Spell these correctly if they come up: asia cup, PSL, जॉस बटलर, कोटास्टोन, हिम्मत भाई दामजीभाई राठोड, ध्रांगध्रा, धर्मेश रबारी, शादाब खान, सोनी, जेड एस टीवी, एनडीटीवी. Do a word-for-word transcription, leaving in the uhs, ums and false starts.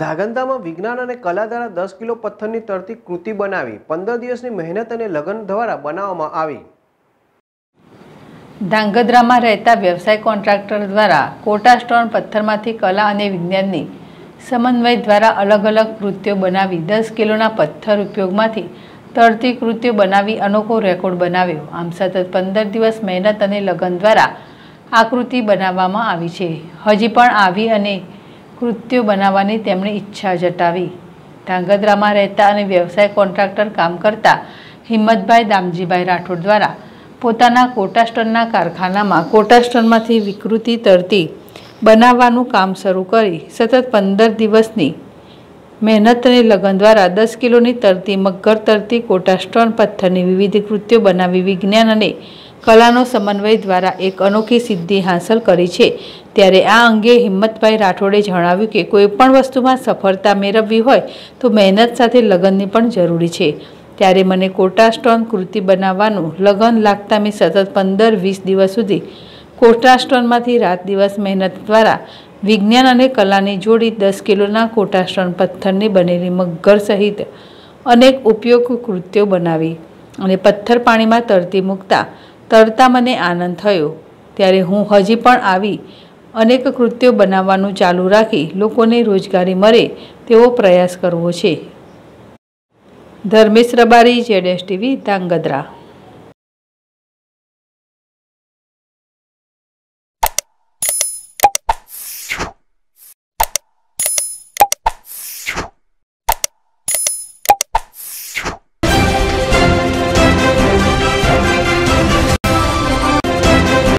धागंधा में विज्ञान और कला द्वारा दस किलो पत्थर की तरती कृति बनावी पंदर दिवस की मेहनत और लगन द्वारा बनावामां आवी। ध्रांगध्रा में रहता व्यवसाय कॉन्ट्राक्टर द्वारा कोटास्टोन पत्थर में कला और विज्ञान की समन्वय द्वारा अलग अलग कृत्यों बनावी दस किलोना पत्थर उपयोग में तरती कृत्यों बनावी अनोखो रेकॉर्ड बनाव्यो। आम सतत पंदर दिवस मेहनत और लगन द्वारा आकृति बनावामां आवी छे। हजी पण आवी अने कृत्यो बनावानी तेमणे इच्छा जतावी। ध्रांगध्रा में रहता अने व्यवसाय कॉन्ट्राक्टर काम करता हिम्मत भाई दामजीभाई राठोड द्वारा पोताना कोटास्टोनना कारखानामां कोटास्टोनमांथी विकृति तरती बनाववानुं काम शरू करी सतत पंदर दिवसनी मेहनत ने लगन द्वारा दस किलोनी तरती मगर तरती कोटास्टोन पत्थरनी विविध कृत्यो बनावी विज्ञान अने कलानो समन्वय द्वारा एक अनोखी सिद्धि हासिल करी छे। त्यारे आ अंगे हिम्मतभाई राठोडे जणाव्युं के कोईपण वस्तुमां सफलता मेळववी होय तो मेहनत साथे लगननी पण जरूरी छे। त्यारे मने कोटास्टोन कृति बनाववानुं लगन लागता में सतत पंदर वीस दिवस सुधी कोटास्टोनमांथी रात दिवस मेहनत द्वारा विज्ञान अने कलानी जोड़ी दस किलोना कोटास्टोन पत्थरनी बनेली मगर सहित अनेक उपयोग कृत्यो बनावी अने पत्थर पाणी में तरती मुकता तरता मने आनंद थयो। त्यारे हूँ हजी पण आवी अनेक कृत्यो बनाववानुं चालू राखी लोकोने रोजगारी मळे तेवो प्रयास करवो छे। धर्मेश रबारी, जेड एस टीवी, ध्रांगध्रा।